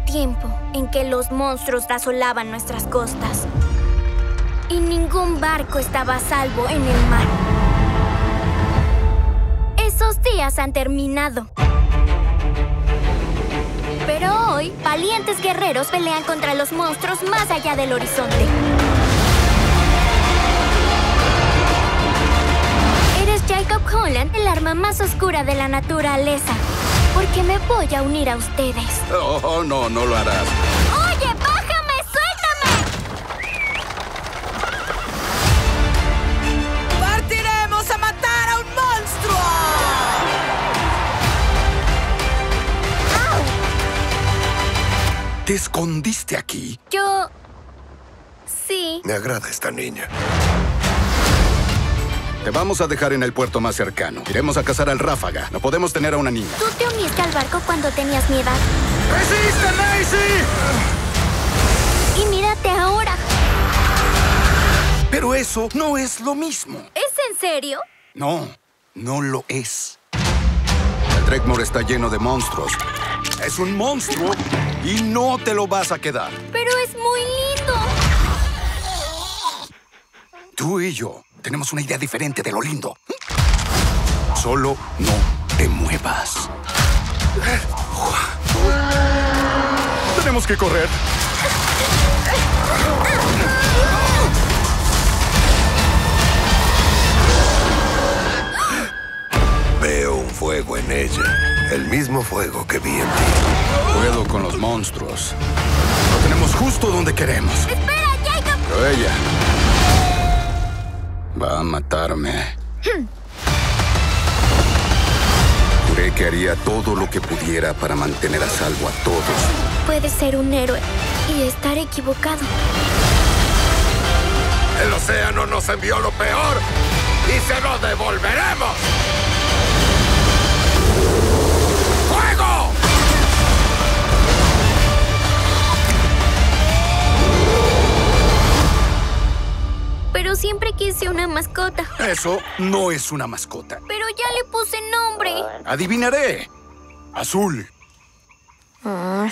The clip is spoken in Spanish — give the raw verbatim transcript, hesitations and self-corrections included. un tiempo en que los monstruos asolaban nuestras costas y ningún barco estaba a salvo en el mar. Esos días han terminado. Pero hoy, valientes guerreros pelean contra los monstruos más allá del horizonte. Eres Jacob Holland, el arma más oscura de la naturaleza. Porque me voy a unir a ustedes. Oh, oh, no, no lo harás. ¡Oye, bájame! ¡Suéltame! ¡Partiremos a matar a un monstruo! ¡Au! ¿Te escondiste aquí? Yo... sí. Me agrada esta niña. Te vamos a dejar en el puerto más cercano. Iremos a cazar al Ráfaga. No podemos tener a una niña. ¿Tú te uniste al barco cuando tenías mi edad? ¡Resiste, Maisie! Y mírate ahora. Pero eso no es lo mismo. ¿Es en serio? No, no lo es. El Dreadmore está lleno de monstruos. Es un monstruo y no te lo vas a quedar. Pero es muy lindo. Tú y yo tenemos una idea diferente de lo lindo. Solo no te muevas. Tenemos que correr. Veo un fuego en ella. El mismo fuego que vi en ti. Puedo con los monstruos. Lo tenemos justo donde queremos. ¡Espera, Jacob! Pero ella... va a matarme. Hmm. Juré que haría todo lo que pudiera para mantener a salvo a todos. Puedes ser un héroe y estar equivocado. El océano nos envió lo peor y se lo devolveremos. Pero siempre quise una mascota. Eso no es una mascota. Pero ya le puse nombre. Adivinaré. Azul. Ah.